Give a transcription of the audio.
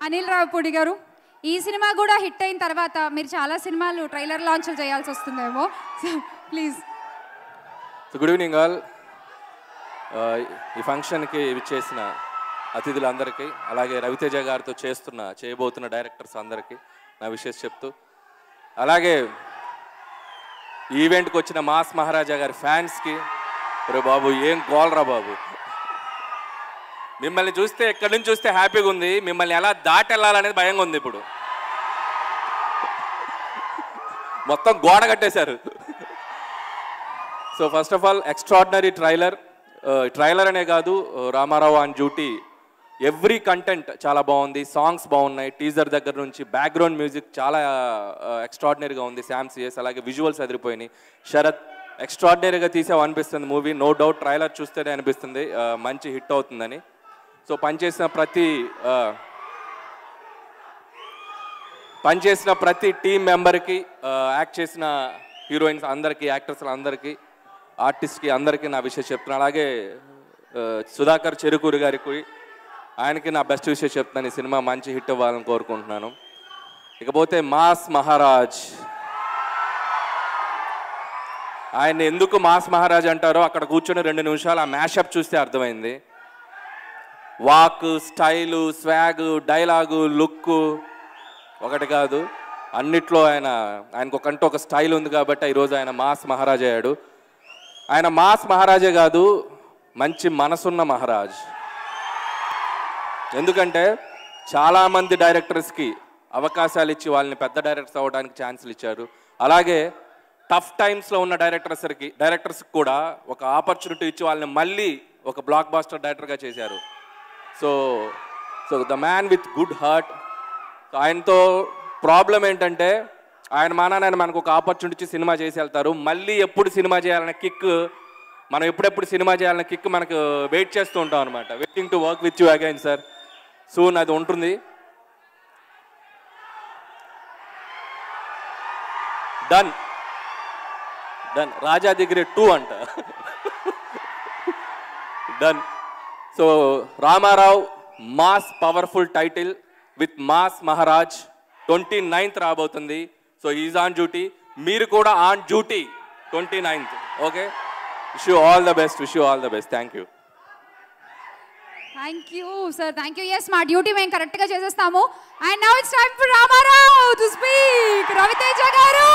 Anil Rao Pudigaru, this film is also hit in Tarvata. Mir chala cinema lo trailer launch cheyalis ostundemo. So please. So good evening all. Ee function ki vichesina atidulu andariki alage Raviteja garu tho chestunna cheyabotuna directors andariki na vishes cheptu alage event ku ochina Mass Maharaja garu fans ki ore babu em goal ra babu మిమ్మల్ని చూస్తే ఎక్కడి నుంచి చూస్తే హ్యాపీగా ఉంది మిమ్మల్ని ఎలా దాటెళ్ళాలనేది భయంగా ఉంది ఇప్పుడు మొత్తం గోడ కట్టేశారు so first of all extraordinary trailer అనే కాదు Rama Rao on duty every content చాలా బాగుంది సాంగ్స్ బాగున్నాయి టీజర్ దగ్గర నుంచి బ్యాక్గ్రౌండ్ మ్యూజిక్ చాలా ఎక్స్ట్రాఆర్డినరీగా ఉంది శామ్ సిఎస్ అలాగే విజువల్స్ అదిరిపోయినాయి శరత్ ఎక్స్ట్రాఆర్డినరీగా తీసావు అనిపిస్తుంది మూవీ నో డౌట్ ట్రైలర్ చూస్తేనే అనిపిస్తుంది మంచి హిట్ అవుతుందని సో పనిచేసిన ప్రతి టీం మెంబర్కి యాక్ట్ చేసిన హీరోయిన్స్ అందరికీ యాక్టర్స్లు అందరికీ ఆర్టిస్ట్కి అందరికీ నా విషయం చెప్తున్నాను అలాగే సుధాకర్ చెరుకూరు గారికి ఆయనకి నా బెస్ట్ విషయం చెప్తున్నాను ఈ సినిమా మంచి హిట్ అవ్వాలని కోరుకుంటున్నాను ఇకపోతే మాస్ మహారాజ్ ఆయన ఎందుకు మాస్ మహారాజ్ అంటారో అక్కడ కూర్చొని 2 నిమిషాలు ఆ మ్యాషప్ చూస్తే అర్థమైంది walk style swag dialogue look ఒకటి కాదు అన్నిట్లో ఆయనకు ఒక స్టైల్ ఉంది కాబట్టి ఈరోజు ఆయన మాస్ మహారాజ్ అయ్యాడు ఆయన మాస్ మహారాజే కాదు మంచి మనసున్న మహారాజ్ ఎందుకంటే చాలామంది డైరెక్టర్స్కి అవకాశాలు ఇచ్చి వాళ్ళని పెద్ద డైరెక్టర్స్ అవ్వడానికి ఛాన్సులు ఇచ్చారు అలాగే టఫ్ టైమ్స్లో ఉన్న డైరెక్టర్స్కి కూడా ఒక ఆపర్చునిటీ ఇచ్చి వాళ్ళని మళ్ళీ ఒక బ్లాక్ బాస్టర్ డైరెక్టర్గా చేశారు so the man with good heart ఆయనతో ప్రాబ్లం ఏంటంటే ఆయన మానాన్ని మనకు ఒక ఆపర్చునిటీ ఇచ్చి సినిమా చేసి వెళ్తారు మళ్ళీ ఎప్పుడు సినిమా చేయాలన్న కిక్ మనం ఎప్పుడెప్పుడు సినిమా చేయాలన్న కిక్ మనకు వెయిట్ చేస్తూ ఉంటాం అనమాట waiting to work with you again sir soon అది ఉంటుంది డన్ డన్ రాజా దగ్గరే 2 అంట done so Ramarao mass powerful title with mass Maharaj 29th రాబోతుంది సో ఈజ్ ఆన్ డ్యూటీ మీరు కూడా on duty 29th okay wish you all the best thank you sir yes మా duty మేము కరెక్ట్గా చేసేస్తాము and now it's time for Ramarao to speak Ravi Teja గారు